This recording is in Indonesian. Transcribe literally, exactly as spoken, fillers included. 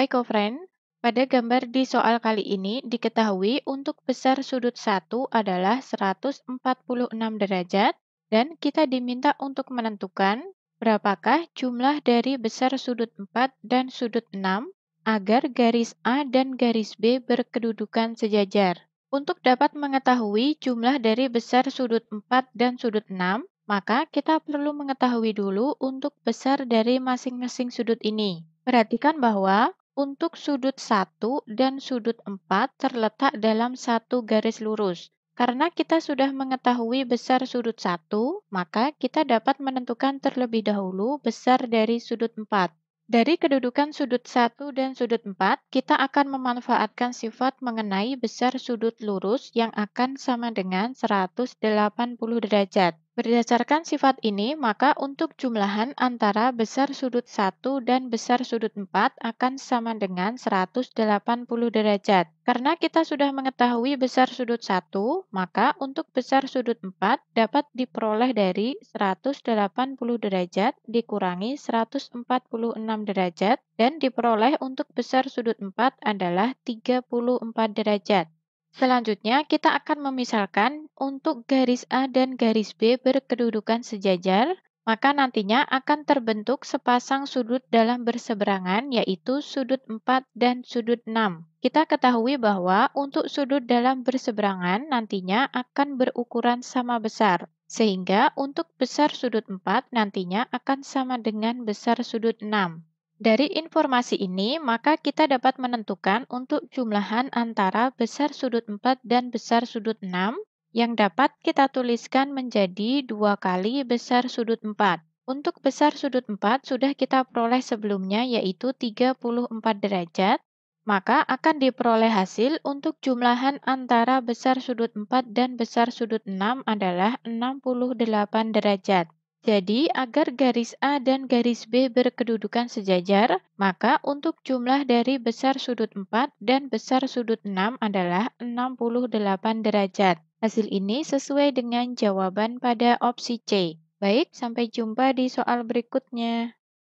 Hai Kofren, pada gambar di soal kali ini diketahui untuk besar sudut satu adalah seratus empat puluh enam derajat dan kita diminta untuk menentukan berapakah jumlah dari besar sudut empat dan sudut enam agar garis A dan garis B berkedudukan sejajar. Untuk dapat mengetahui jumlah dari besar sudut empat dan sudut enam, maka kita perlu mengetahui dulu untuk besar dari masing-masing sudut ini. Perhatikan bahwa untuk sudut satu dan sudut empat terletak dalam satu garis lurus. Karena kita sudah mengetahui besar sudut satu, maka kita dapat menentukan terlebih dahulu besar dari sudut empat. Dari kedudukan sudut satu dan sudut empat, kita akan memanfaatkan sifat mengenai besar sudut lurus yang akan sama dengan seratus delapan puluh derajat. Berdasarkan sifat ini, maka untuk jumlahan antara besar sudut satu dan besar sudut empat akan sama dengan seratus delapan puluh derajat. Karena kita sudah mengetahui besar sudut satu, maka untuk besar sudut empat dapat diperoleh dari seratus delapan puluh derajat dikurangi seratus empat puluh enam derajat, dan diperoleh untuk besar sudut empat adalah tiga puluh empat derajat. Selanjutnya, kita akan memisahkan untuk garis A dan garis B berkedudukan sejajar, maka nantinya akan terbentuk sepasang sudut dalam berseberangan, yaitu sudut empat dan sudut enam. Kita ketahui bahwa untuk sudut dalam berseberangan nantinya akan berukuran sama besar, sehingga untuk besar sudut empat nantinya akan sama dengan besar sudut enam. Dari informasi ini, maka kita dapat menentukan untuk jumlahan antara besar sudut empat dan besar sudut enam yang dapat kita tuliskan menjadi dua kali besar sudut empat. Untuk besar sudut empat sudah kita peroleh sebelumnya, yaitu tiga puluh empat derajat, maka akan diperoleh hasil untuk jumlahan antara besar sudut empat dan besar sudut enam adalah enam puluh delapan derajat. Jadi, agar garis A dan garis B berkedudukan sejajar, maka untuk jumlah dari besar sudut empat dan besar sudut enam adalah enam puluh delapan derajat. Hasil ini sesuai dengan jawaban pada opsi C. Baik, sampai jumpa di soal berikutnya.